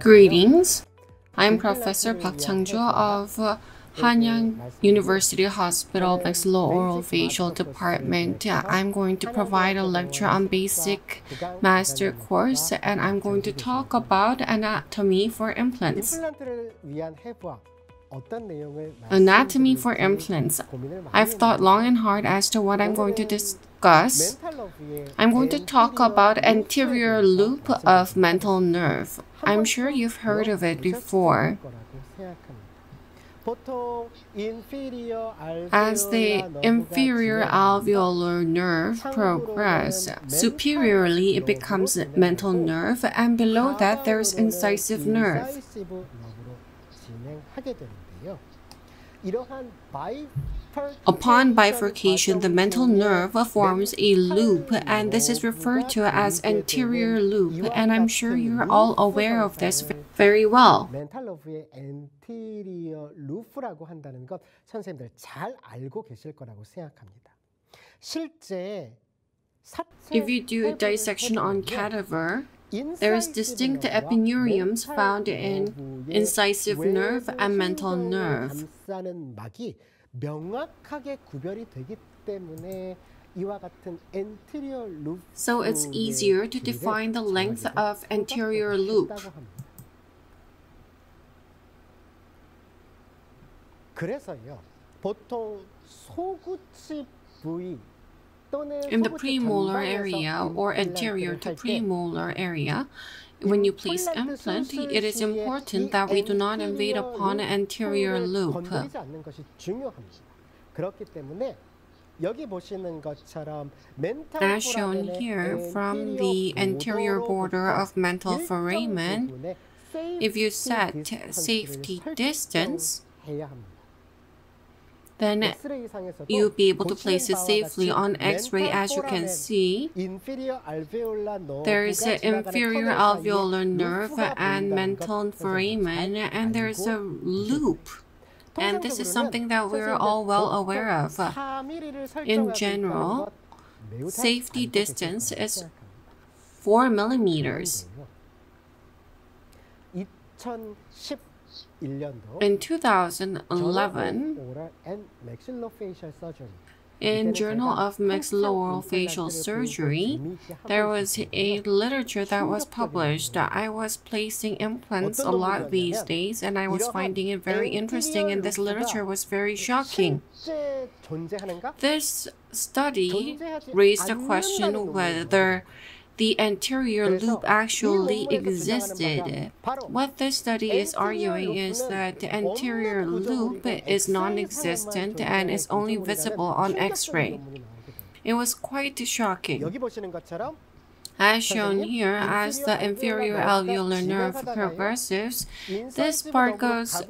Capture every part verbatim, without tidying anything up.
Greetings, I'm Professor Park Chang-joo of Hanyang University Hospital Maxillofacial Department. I'm going to provide a lecture on basic master course, and I'm going to talk about anatomy for implants. Anatomy for implants. I've thought long and hard as to what I'm going to discuss. I'm going to talk about anterior loop of mental nerve. I'm sure you've heard of it before. As the inferior alveolar nerve progresses, superiorly it becomes mental nerve, and below that there's incisive nerve. Upon bifurcation, the mental nerve forms a loop, and this is referred to as anterior loop, and I'm sure you're all aware of this very well. If you do dissection on cadaver, there is distinct epineuriums found in incisive nerve and mental nerve. So it's easier to define the length of anterior loop. In the premolar area or anterior to premolar area, when you place implant, it is important that we do not invade upon anterior loop. As shown here, from the anterior border of mental foramen, if you set safety distance, then you'll be able to place it safely on X-ray. As you can see, there is an inferior alveolar nerve and mental foramen, and there is a loop. And this is something that we're all well aware of. In general, safety distance is four millimeters. In two thousand eleven, in Journal of Maxillofacial Surgery, there was a literature that was published. I was placing implants a lot these days, and I was finding it very interesting, and this literature was very shocking. This study raised the question whether the anterior loop actually existed. What this study is arguing is that the anterior loop is non-existent and is only visible on X-ray. It was quite shocking. As shown here, as the inferior alveolar nerve progresses, this part goes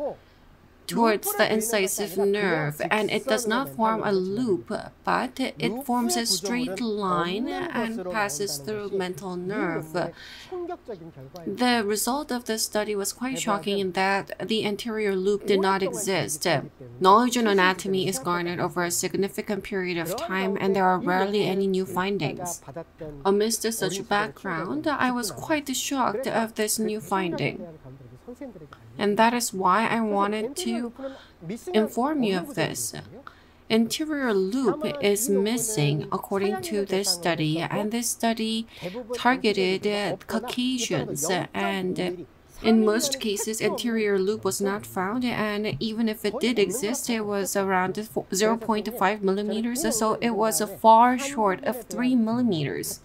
towards the incisive nerve, and it does not form a loop, but it forms a straight line and passes through mental nerve. The result of this study was quite shocking in that the anterior loop did not exist. Knowledge on anatomy is garnered over a significant period of time, and there are rarely any new findings. Amidst such background, I was quite shocked of this new finding. And that is why I wanted to inform you of this. Anterior loop is missing according to this study, and this study targeted Caucasians, and in most cases anterior loop was not found, and even if it did exist, it was around zero point five millimeters, so it was far short of three millimeters.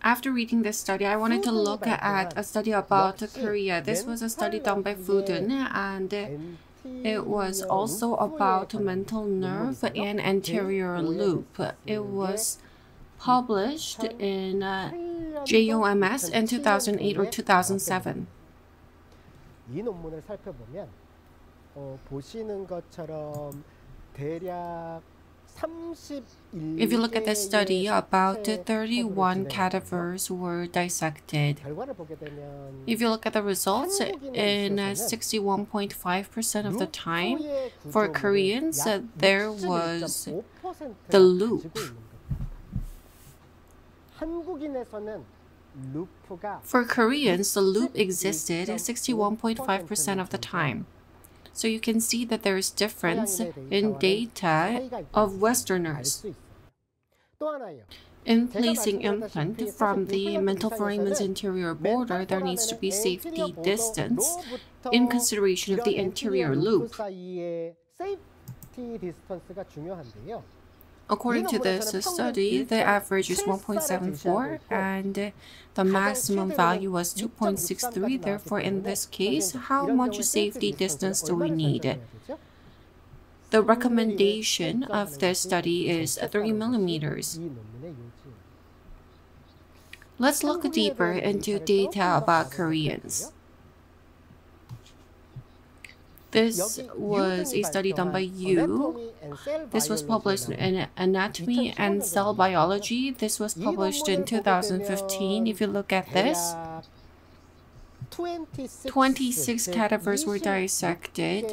After reading this study, I wanted to look at a study about Korea. This was a study done by Fudun, and it was also about mental nerve and anterior loop. It was published in uh, J O M S in two thousand eight or two thousand seven. If you look at the study, about thirty-one cadavers were dissected. If you look at the results, in sixty-one point five percent of the time, for Koreans, there was the loop. For Koreans, the loop existed sixty-one point five percent of the time. So you can see that there is difference in data of Westerners. In placing implant from the mental foramen's interior border, there needs to be safety distance in consideration of the anterior loop. According to this study, the average is one point seven four and the maximum value was two point six three. Therefore, in this case, how much safety distance do we need? The recommendation of this study is three millimeters. Let's look deeper into data about Koreans. This was a study done by Yu. This was published in Anatomy and Cell Biology. This was published in two thousand fifteen. If you look at this, twenty-six cadavers were dissected.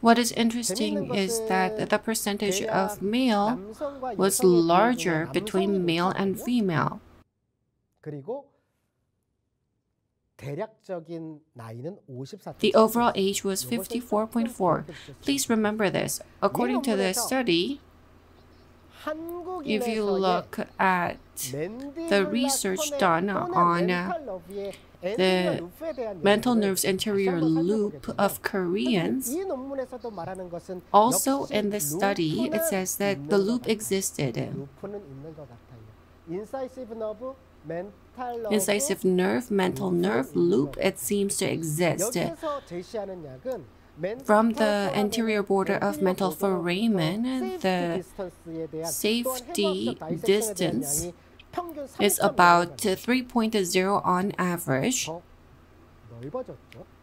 What is interesting is that the percentage of male was larger between male and female. The overall age was fifty-four point four. Please remember this. According to the study, if you look at the research done on uh, the mental nerve's anterior loop of Koreans, also in this study, it says that the loop existed. Incisive nerve, mental nerve, loop, it seems to exist. From the anterior border of mental foramen, the safety distance is about three point zero on average.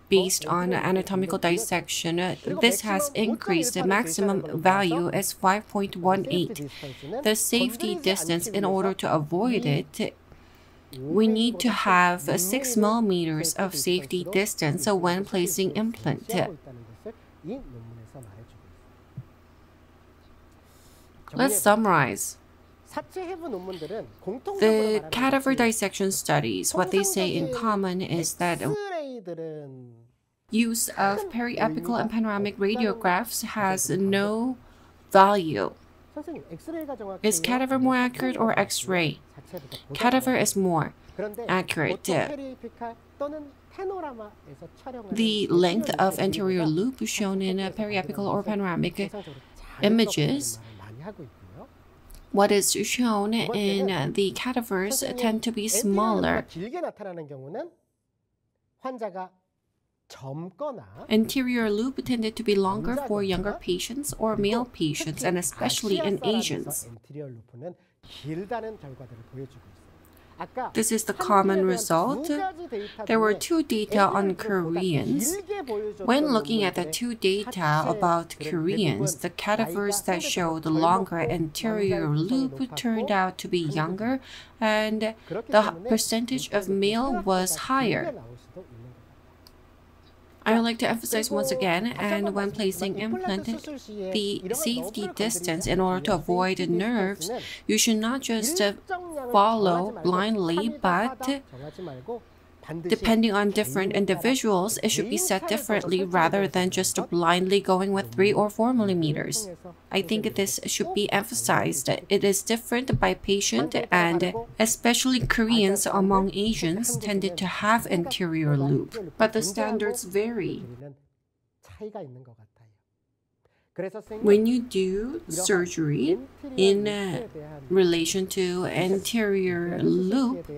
Based on anatomical dissection, this has increased. The maximum value is five point one eight. The safety distance, in order to avoid it, we need to have six millimeters of safety distance when placing implant. Let's summarize. The cadaver dissection studies, what they say in common is that use of periapical and panoramic radiographs has no value. Is cadaver more accurate or X-ray? Cadaver is more accurate. The length of anterior loop shown in periapical or panoramic images, what is shown in the cadavers, tend to be smaller. Anterior loop tended to be longer for younger patients or male patients, and especially in Asians. This is the common result. There were two data on Koreans. When looking at the two data about Koreans, the cadavers that showed the longer anterior loop turned out to be younger, and the percentage of male was higher. I would like to emphasize once again, and when placing implant, the safety distance, in order to avoid nerves, you should not just follow blindly, but depending on different individuals, it should be set differently rather than just blindly going with three or four millimeters. I think this should be emphasized. It is different by patient, and especially Koreans among Asians tended to have anterior loop, but the standards vary. When you do surgery in uh, relation to anterior loop,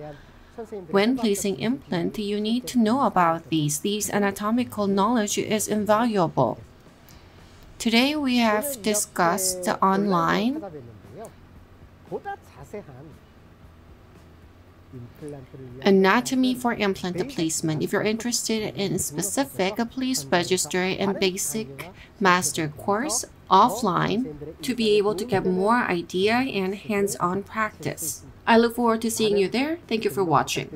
when placing implant, you need to know about these. These anatomical knowledge is invaluable. Today we have discussed online anatomy for implant placement. If you're interested in specific, please register in basic master course offline to be able to get more idea and hands-on practice. I look forward to seeing you there. Thank you for watching.